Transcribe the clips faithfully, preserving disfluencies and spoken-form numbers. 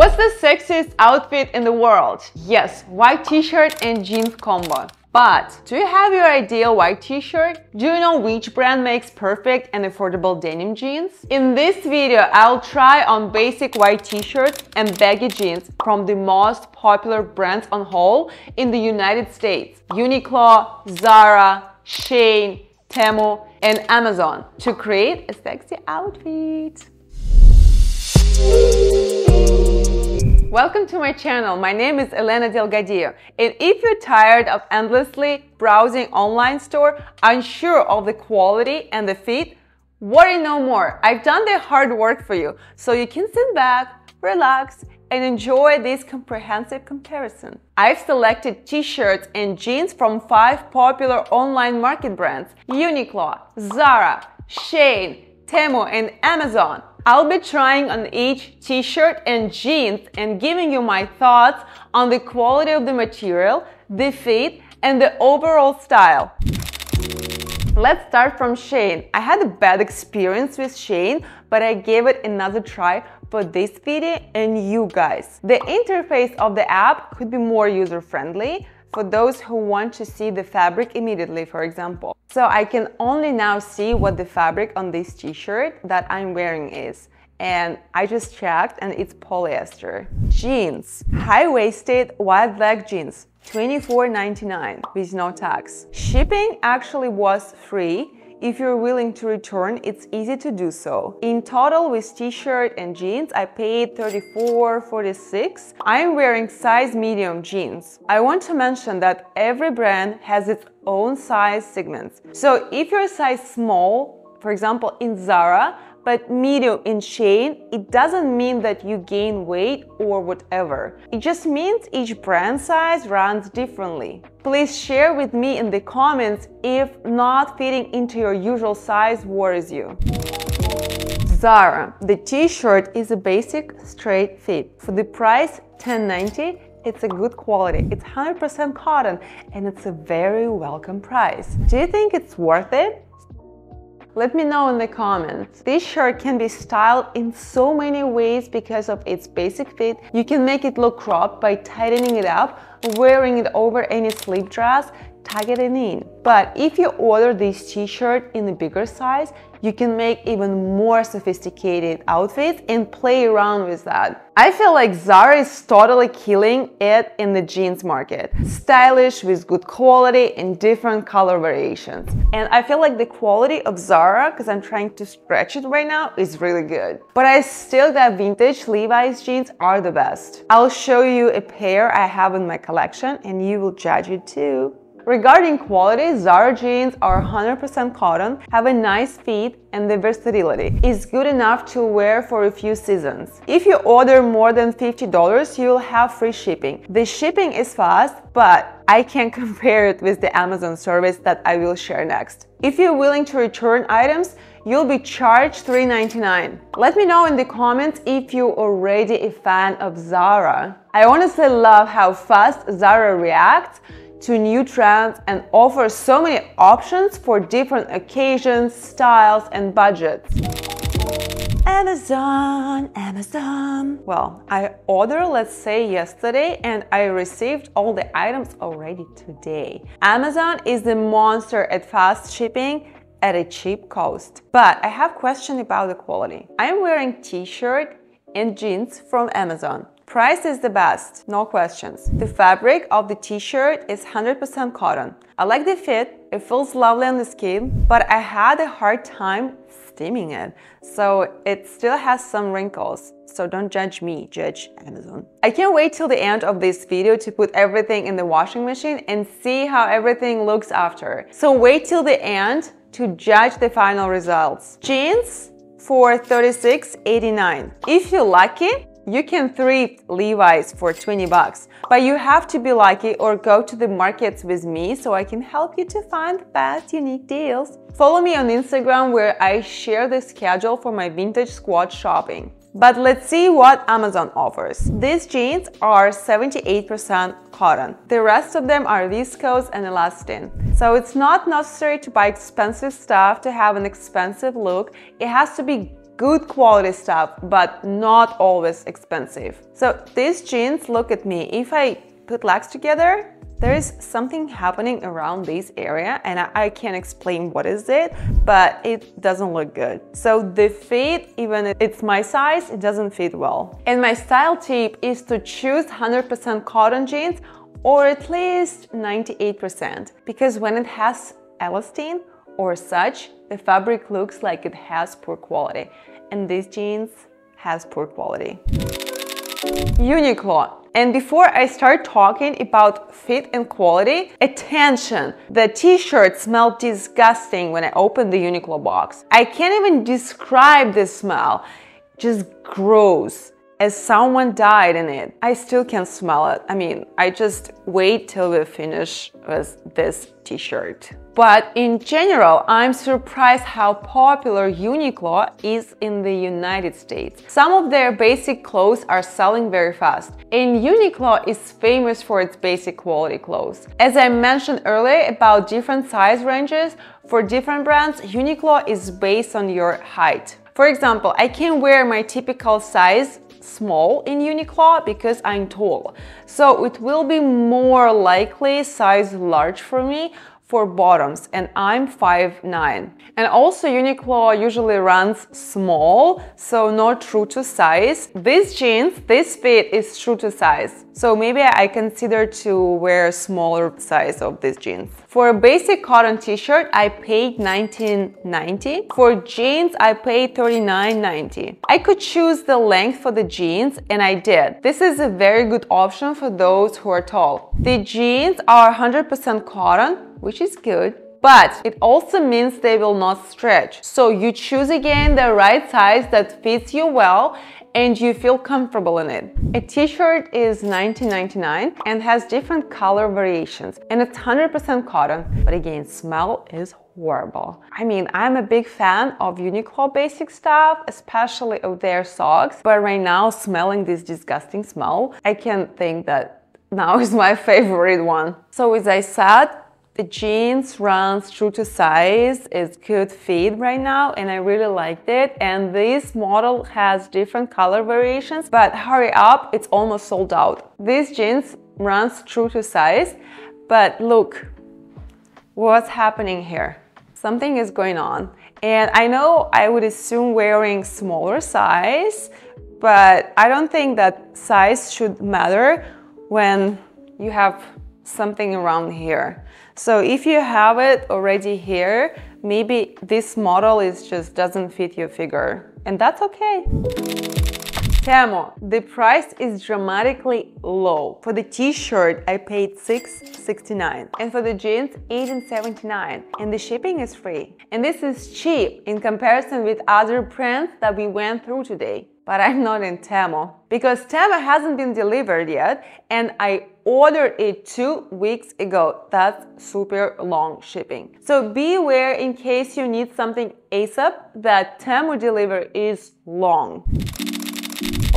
What's the sexiest outfit in the world? Yes, white t-shirt and jeans combo. But do you have your ideal white t-shirt? Do you know which brand makes perfect and affordable denim jeans? In this video, I'll try on basic white t-shirts and baggy jeans from the most popular brands on haul in the United States: Uniqlo, Zara, Shein, Temu, and Amazon, to create a sexy outfit. Welcome to my channel. My name is Elena Delgadillo, and if you're tired of endlessly browsing online store, unsure of the quality and the fit, worry no more. I've done the hard work for you, so you can sit back, relax, and enjoy this comprehensive comparison. I've selected t-shirts and jeans from five popular online market brands: Uniqlo, Zara, Shein, Temu, and Amazon. I'll be trying on each t-shirt and jeans and giving you my thoughts on the quality of the material, the fit, and the overall style. Let's start from Shein. I had a bad experience with Shein, but I gave it another try for this video and you guys. The interface of the app could be more user-friendly for those who want to see the fabric immediately, for example. So I can only now see what the fabric on this t-shirt that I'm wearing is. And I just checked and it's polyester. Jeans. High-waisted wide leg jeans. twenty-four ninety-nine with no tax. Shipping actually was free. If you're willing to return, it's easy to do so. In total, with t-shirt and jeans, I paid thirty-four forty-six. I'm wearing size medium jeans. I want to mention that every brand has its own size segments. So if you're size small, for example in Zara, but medium in Shein, it doesn't mean that you gain weight or whatever. It just means each brand size runs differently. Please share with me in the comments if not fitting into your usual size worries you. Zara. The t-shirt is a basic straight fit. For the price ten ninety, it's a good quality. It's one hundred percent cotton and it's a very welcome price. Do you think it's worth it? Let me know in the comments. This shirt can be styled in so many ways because of its basic fit. You can make it look cropped by tightening it up, wearing it over any sleep dress, tucking it in. But if you order this t-shirt in a bigger size, you can make even more sophisticated outfits and play around with that. I feel like Zara is totally killing it in the jeans market. Stylish with good quality and different color variations. And I feel like the quality of Zara, because I'm trying to stretch it right now, is really good. But I still think vintage Levi's jeans are the best. I'll show you a pair I have in my collection and you will judge it too. Regarding quality, Zara jeans are one hundred percent cotton, have a nice fit, and the versatility is good enough to wear for a few seasons. If you order more than fifty dollars, you'll have free shipping. The shipping is fast, but I can't compare it with the Amazon service that I will share next. If you're willing to return items, you'll be charged three ninety-nine. Let me know in the comments if you're already a fan of Zara. I honestly love how fast Zara reacts to new trends and offers so many options for different occasions, styles, and budgets. Amazon, Amazon. Well, I ordered, let's say, yesterday, and I received all the items already today. Amazon is the monster at fast shipping at a cheap cost. But I have a question about the quality. I'm wearing t-shirt and jeans from Amazon. Price is the best, no questions. The fabric of the t-shirt is one hundred percent cotton. I like the fit, it feels lovely on the skin, but I had a hard time steaming it, so it still has some wrinkles. So don't judge me, judge Amazon. I can't wait till the end of this video to put everything in the washing machine and see how everything looks after. So wait till the end to judge the final results. Jeans for thirty-six eighty-nine. If you're lucky, you can thrift Levi's for twenty bucks, but you have to be lucky or go to the markets with me so I can help you to find the best unique deals. Follow me on Instagram where I share the schedule for my vintage squad shopping. But let's see what Amazon offers. These jeans are seventy-eight percent cotton. The rest of them are viscose and elastin. So it's not necessary to buy expensive stuff to have an expensive look. It has to be good quality stuff, but not always expensive. So these jeans, look at me, if I put legs together, there is something happening around this area and I, I can't explain what is it, but it doesn't look good. So the fit, even if it's my size, it doesn't fit well. And my style tip is to choose one hundred percent cotton jeans or at least ninety-eight percent, because when it has elastane or such, the fabric looks like it has poor quality, and these jeans has poor quality. Uniqlo. And before I start talking about fit and quality, attention! The t-shirt smelled disgusting when I opened the Uniqlo box. I can't even describe this smell, just gross, as someone died in it. I still can smell it. I mean, I just wait till we finish with this t-shirt. But in general, I'm surprised how popular Uniqlo is in the United States. Some of their basic clothes are selling very fast, and Uniqlo is famous for its basic quality clothes. As I mentioned earlier about different size ranges, for different brands, Uniqlo is based on your height. For example, I can wear my typical size small in Uniqlo because I'm tall, so it will be more likely size large for me for bottoms, and I'm five nine. And also Uniqlo usually runs small, so not true to size. These jeans, this fit is true to size, so maybe I consider to wear a smaller size of these jeans. For a basic cotton t-shirt, I paid nineteen ninety. For jeans, I paid thirty-nine ninety. I could choose the length for the jeans, and I did. This is a very good option for those who are tall. The jeans are one hundred percent cotton, which is good, but it also means they will not stretch. So you choose again the right size that fits you well and you feel comfortable in it. A t-shirt is nineteen ninety-nine and has different color variations, and it's one hundred percent cotton, but again, smell is horrible. I mean, I'm a big fan of Uniqlo basic stuff, especially of their socks, but right now, smelling this disgusting smell, I can't think that now is my favorite one. So as I said, the jeans runs true to size, it's good fit right now, and I really liked it. And this model has different color variations, but hurry up, it's almost sold out. These jeans runs true to size, but look, what's happening here? Something is going on. And I know I would assume wearing smaller size, but I don't think that size should matter when you have something around here. So if you have it already here, maybe this model is just doesn't fit your figure, and that's okay. Temu. The price is dramatically low. For the t-shirt, I paid six sixty-nine, and for the jeans, eighteen seventy-nine, and the shipping is free. And this is cheap in comparison with other brands that we went through today. But I'm not in Temu, because Temu hasn't been delivered yet, and I ordered it two weeks ago. That's super long shipping. So be aware in case you need something ASAP that Temu delivery is long.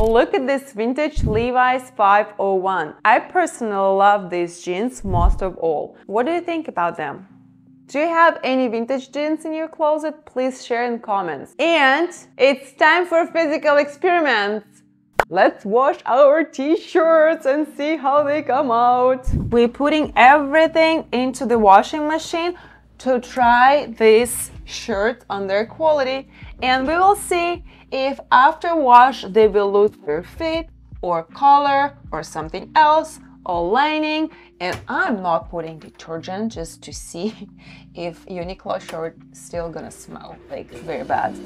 Look at this vintage Levi's five oh one. I personally love these jeans most of all. What do you think about them? Do you have any vintage jeans in your closet? Please share in comments. And it's time for physical experiments. Let's wash our t-shirts and see how they come out. We're putting everything into the washing machine to try this shirt on their quality. And we will see if after wash they will lose their fit or color or something else or lining. And I'm not putting detergent just to see if Uniqlo shirt still gonna smell like very bad.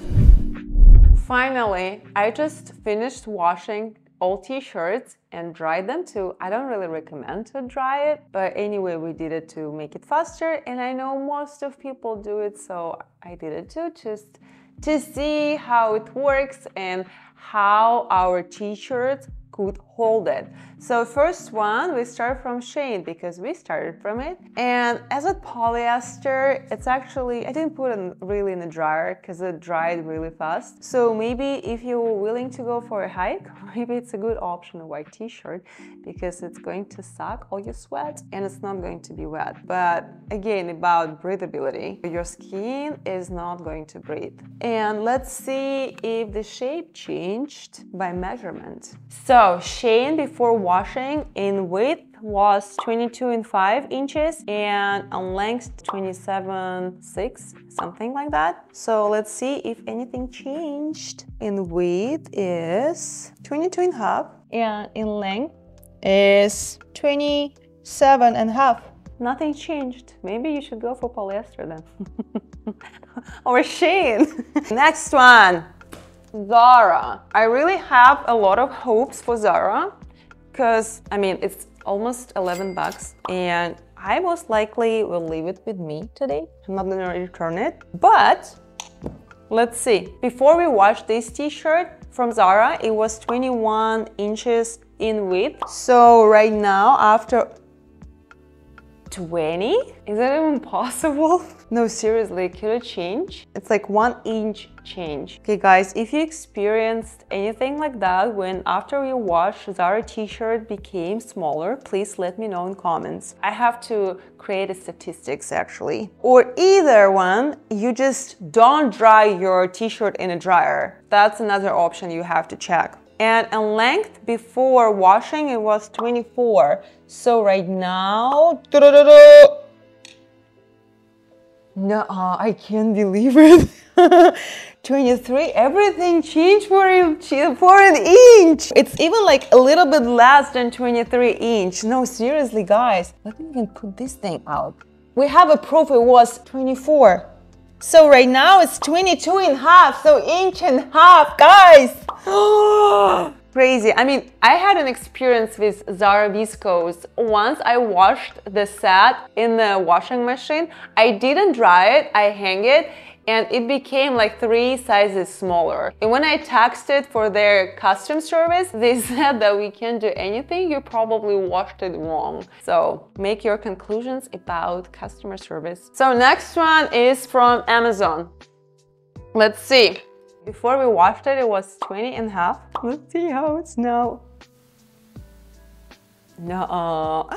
Finally, I just finished washing all t-shirts and dried them too. I don't really recommend to dry it, but anyway, we did it to make it faster, and I know most of people do it, so I did it too, just to see how it works and how our t-shirts could hold it. So first one, we start from Shein because we started from it. And as with polyester, it's actually, I didn't put it really in the dryer because it dried really fast. So maybe if you're willing to go for a hike, maybe it's a good option, a white t-shirt, because it's going to suck all your sweat and it's not going to be wet. But again, about breathability, your skin is not going to breathe. And let's see if the shape changed by measurement. So Shein before washing in width was twenty-two and five inches and on length twenty-seven six, something like that. So let's see if anything changed. In width is twenty-two and a half and in length is twenty-seven and a half. Nothing changed. Maybe you should go for polyester then. Or Shein. Next one, Zara. I really have a lot of hopes for Zara because, I mean, it's almost eleven bucks and I most likely will leave it with me today. I'm not gonna return it, but let's see. Before we wash this t-shirt from Zara, it was twenty-one inches in width. So right now, after twenty? Is that even possible? No, seriously, could it change? It's like one inch change. Okay guys, if you experienced anything like that when after you wash Zara t-shirt became smaller, please let me know in comments. I have to create a statistics actually. Or either one, you just don't dry your t-shirt in a dryer. That's another option you have to check. And in length before washing it was twenty-four. So right now, no, I can't believe it. twenty-three, everything changed for an, for an inch. It's even like a little bit less than twenty-three inch. No, seriously, guys, let me even put this thing out. We have a proof it was twenty-four. So right now it's twenty-two and a half, so inch and a half, guys. Crazy. I mean, I had an experience with Zara viscose. Once I washed the set in the washing machine, I didn't dry it, I hang it, and it became like three sizes smaller. And when I texted for their custom service, they said that we can't do anything, you probably washed it wrong. So make your conclusions about customer service. So next one is from Amazon. Let's see. Before we washed it, it was twenty and a half. Let's see how it's now. No.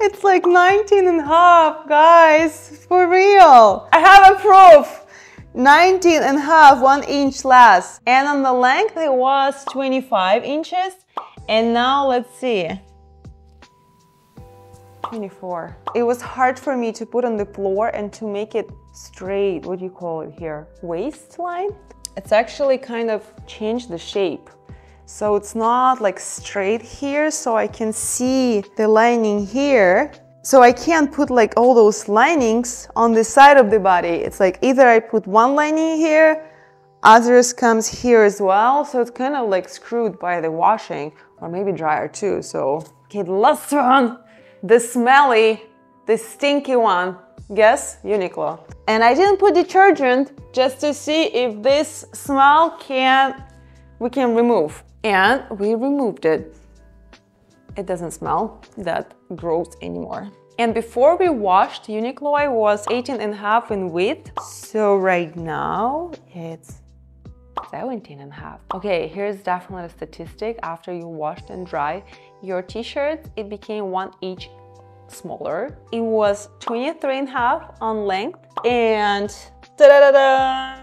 It's like nineteen and a half, guys, for real. I have a proof. nineteen and a half, one inch less. And on the length, it was twenty-five inches. And now let's see. twenty-four. It was hard for me to put on the floor and to make it straight, what do you call it here? Waistline? It's actually kind of changed the shape. So it's not like straight here, so I can see the lining here. So I can't put like all those linings on the side of the body. It's like either I put one lining here, others comes here as well. So it's kind of like screwed by the washing or maybe dryer too. So, okay, the last one, the smelly, the stinky one. Guess, Uniqlo. And I didn't put detergent just to see if this smell can, we can remove. And we removed it. It doesn't smell that gross anymore. And before we washed, Uniqlo I was eighteen and a half in width. So right now it's seventeen and a half. Okay, here's definitely a statistic. After you washed and dry your t-shirt, it became one inch smaller. It was twenty-three and a half on length. And ta-da-da-da!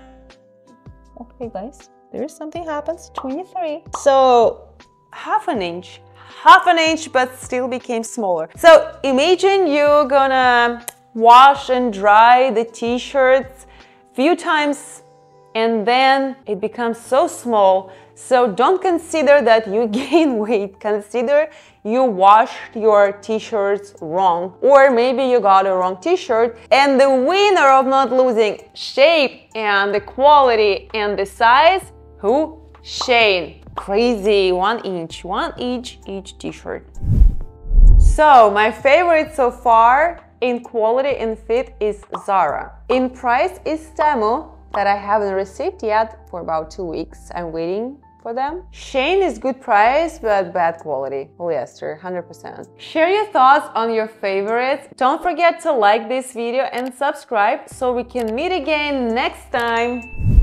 Okay guys, there is something happens, twenty-three. So half an inch, half an inch, but still became smaller. So imagine you're gonna wash and dry the t-shirts a few times and then it becomes so small. So don't consider that you gain weight. Consider you washed your t-shirts wrong, or maybe you got a wrong t-shirt. And the winner of not losing shape and the quality and the size, who? Shein. Crazy, one inch, one inch each t-shirt. So my favorite so far in quality and fit is Zara. In price is Temu, that I haven't received yet for about two weeks. I'm waiting for them. Shein is good price, but bad quality. Polyester, one hundred percent. Share your thoughts on your favorites. Don't forget to like this video and subscribe so we can meet again next time.